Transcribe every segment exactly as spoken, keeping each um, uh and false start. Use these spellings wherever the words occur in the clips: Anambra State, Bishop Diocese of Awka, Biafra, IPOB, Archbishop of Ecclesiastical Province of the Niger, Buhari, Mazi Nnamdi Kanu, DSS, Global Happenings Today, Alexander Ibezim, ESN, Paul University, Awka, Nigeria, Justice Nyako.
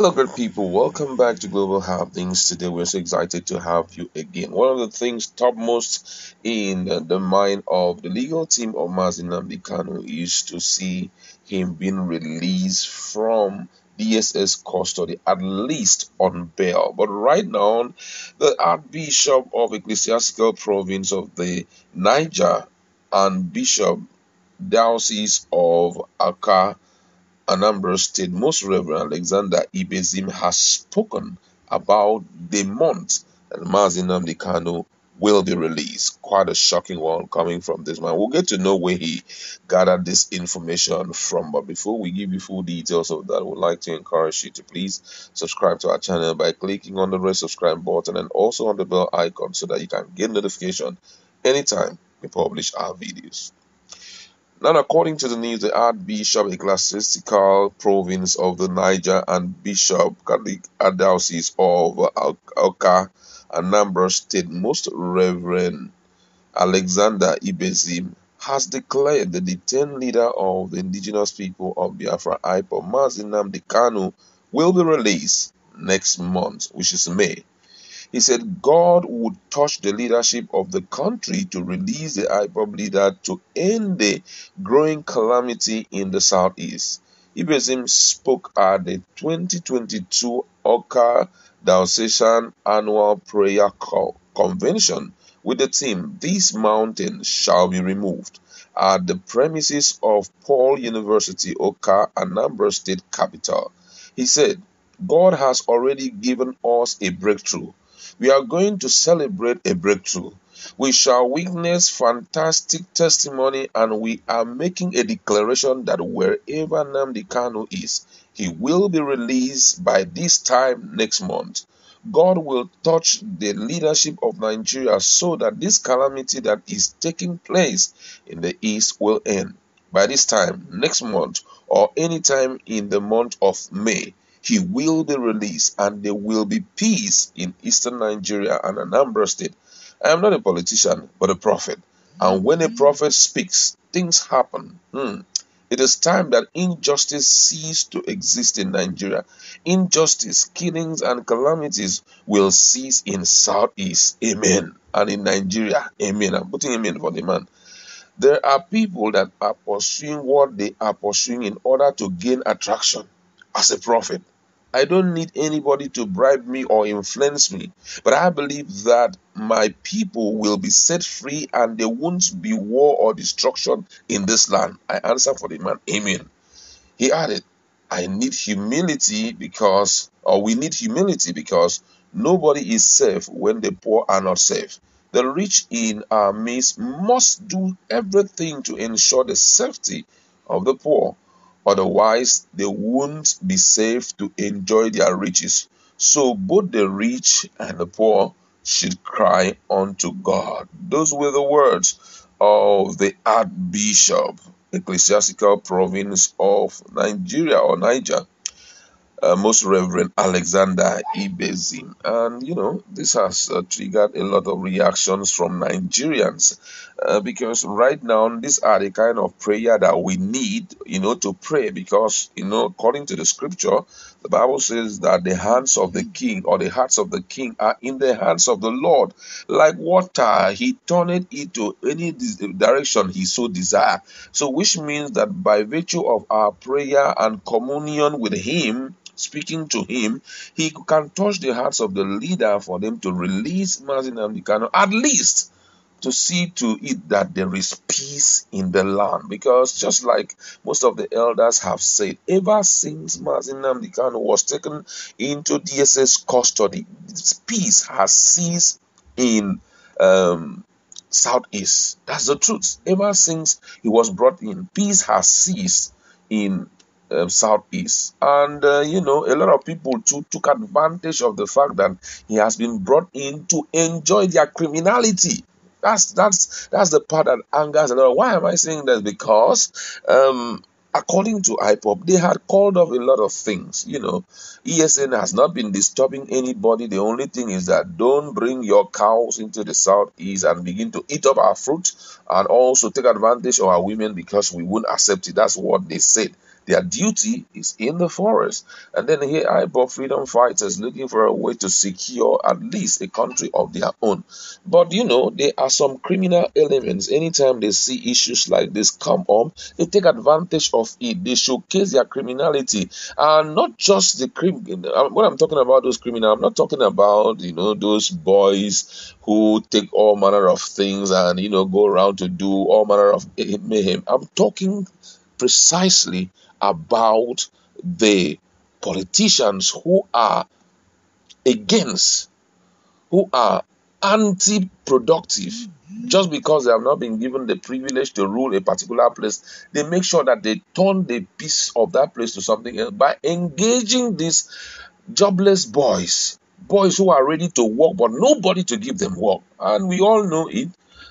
Hello great people, welcome back to Global Happenings. Today we're so excited to have you again. One of the things topmost in the mind of the legal team of Mazi Nnamdi Kanu is to see him being released from D S S custody, at least on bail. But right now, the Archbishop of Ecclesiastical Province of the Niger and Bishop Diocese of Awka, Anambra State, Most Reverend Alexander Ibezim has spoken about the month that Mazi Nnamdi Kanu will be released. Quite a shocking one coming from this man. We'll get to know where he gathered this information from. But before we give you full details of that, I would like to encourage you to please subscribe to our channel by clicking on the red subscribe button and also on the bell icon so that you can get notification anytime we publish our videos. Now, according to the news, the Archbishop of Ecclesiastical Province of the Niger and Bishop Diocese of Awka, Anambra State, Most Reverend Alexander Ibezim, has declared that the detained leader of the indigenous people of Biafra, I P O B, Mazi Nnamdi Kanu, will be released next month, which is May. He said God would touch the leadership of the country to release the I P O B leader to end the growing calamity in the southeast. Ibezim spoke at the twenty twenty-two Awka Diocesan Annual Prayer Convention with the theme, "This mountain shall be removed," at the premises of Paul University, Awka, Anambra State Capital. He said, "God has already given us a breakthrough. We are going to celebrate a breakthrough. We shall witness fantastic testimony, and we are making a declaration that wherever Nnamdi Kanu is, he will be released by this time next month. God will touch the leadership of Nigeria so that this calamity that is taking place in the east will end. By this time next month, or any time in the month of May, he will be released, and there will be peace in eastern Nigeria and Anambra State. I am not a politician, but a prophet. And when a prophet speaks, things happen. Hmm. It is time that injustice cease to exist in Nigeria. Injustice, killings, and calamities will cease in Southeast. Amen. And in Nigeria. Amen." I'm putting amen for the man. There are people that are pursuing what they are pursuing in order to gain attraction. As a prophet, I don't need anybody to bribe me or influence me, but I believe that my people will be set free and there won't be war or destruction in this land. I answer for the man. Amen. He added, I need humility because, or we need humility because nobody is safe when the poor are not safe. The rich in our midst must do everything to ensure the safety of the poor. Otherwise, they won't be safe to enjoy their riches. So both the rich and the poor should cry unto God. Those were the words of the Archbishop, Ecclesiastical Province of Nigeria or Niger, uh, Most Reverend Alexander Ibezim. And, you know, this has uh, triggered a lot of reactions from Nigerians. Uh, because right now, these are the kind of prayer that we need, you know, to pray. Because, you know, according to the scripture, the Bible says that the hands of the king or the hearts of the king are in the hands of the Lord. Like water, he turneth it to any direction he so desire. So, which means that by virtue of our prayer and communion with him, speaking to him, he can touch the hearts of the leader for them to release Mazi Nnamdi Kanu, at least to see to it that there is peace in the land. Because just like most of the elders have said, ever since Mazi Nnamdi Kanu was taken into D S S custody, peace has ceased in um, Southeast. That's the truth. Ever since he was brought in, peace has ceased in Uh, Southeast. And uh, you know, a lot of people too took advantage of the fact that he has been brought in to enjoy their criminality. That's that's that's the part that angers a lot. Why am I saying that? Because um, according to I P O B, they had called off a lot of things. You know, E S N has not been disturbing anybody. The only thing is that don't bring your cows into the southeast and begin to eat up our fruit and also take advantage of our women, because we won't accept it. That's what they said. Their duty is in the forest. And then here I P O B freedom fighters looking for a way to secure at least a country of their own. But you know, there are some criminal elements. Anytime they see issues like this come on, they take advantage of it. They showcase their criminality. And not just the crime. When I'm talking about those criminals, I'm not talking about, you know, those boys who take all manner of things and, you know, go around to do all manner of mayhem. I'm talking precisely about the politicians who are against, who are anti-productive. Just because they have not been given the privilege to rule a particular place, they make sure that they turn the piece of that place to something else by engaging these jobless boys, boys who are ready to work but nobody to give them work. And we all know it,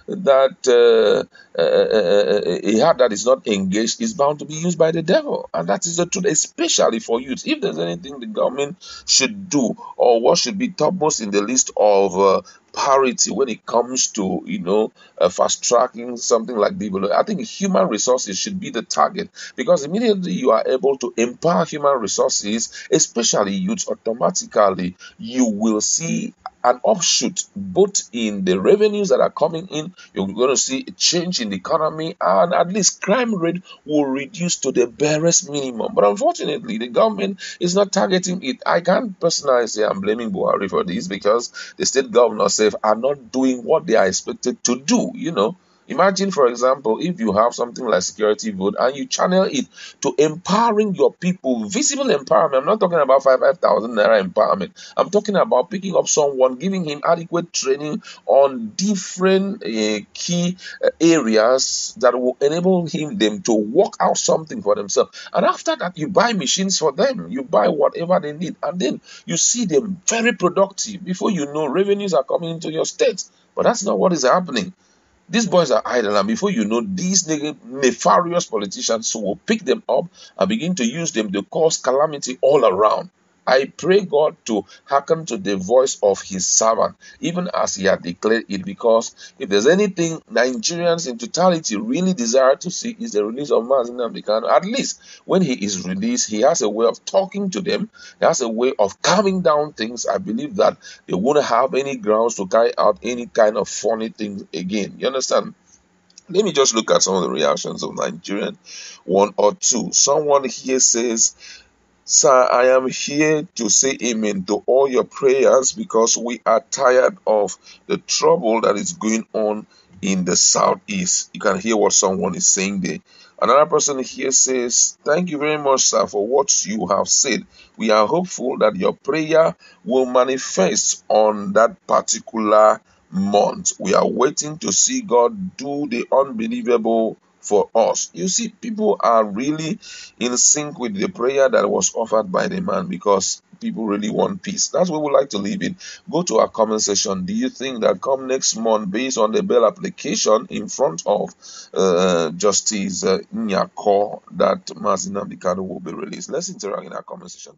that uh, uh, uh, a heart that is not engaged is bound to be used by the devil. And that is the truth, especially for youth. If there's anything the government should do, or what should be topmost in the list of uh, parity when it comes to, you know, uh, fast-tracking something like development, I think human resources should be the target, because immediately you are able to empower human resources, especially youth, automatically you will see an offshoot both in the revenues that are coming in. You're going to see a change in the economy, and at least crime rate will reduce to the barest minimum. But unfortunately, the government is not targeting it. I can't personally say I'm blaming Buhari for this, because the state governors say are not doing what they are expected to do. You know, imagine, for example, if you have something like security vote and you channel it to empowering your people, visible empowerment. I'm not talking about five thousand naira empowerment. I'm talking about picking up someone, giving him adequate training on different uh, key uh, areas that will enable him them to work out something for themselves. And after that, you buy machines for them. You buy whatever they need. And then you see them very productive. Before you know, revenues are coming into your state. But that's not what is happening. These boys are idle, and before you know, these nefarious politicians who will pick them up and begin to use them to cause calamity all around. I pray God to hearken to the voice of his servant, even as he had declared it, because if there's anything Nigerians in totality really desire to see, is the release of Mazi Nnamdi Kanu. At least when he is released, he has a way of talking to them. He has a way of calming down things. I believe that they won't have any grounds to carry out any kind of funny things again. You understand? Let me just look at some of the reactions of Nigerian, one or two. Someone here says, "Sir, I am here to say amen to all your prayers, because we are tired of the trouble that is going on in the southeast." You can hear what someone is saying there. Another person here says, "Thank you very much, sir, for what you have said. We are hopeful that your prayer will manifest on that particular month. We are waiting to see God do the unbelievable for us." You see, people are really in sync with the prayer that was offered by the man, because people really want peace. That's where we like to live in. Go to our comment section. Do you think that come next month, based on the bail application in front of uh, Justice uh, Nyako, that Mazi Nnamdi Kanu will be released? Let's interact in our comment section.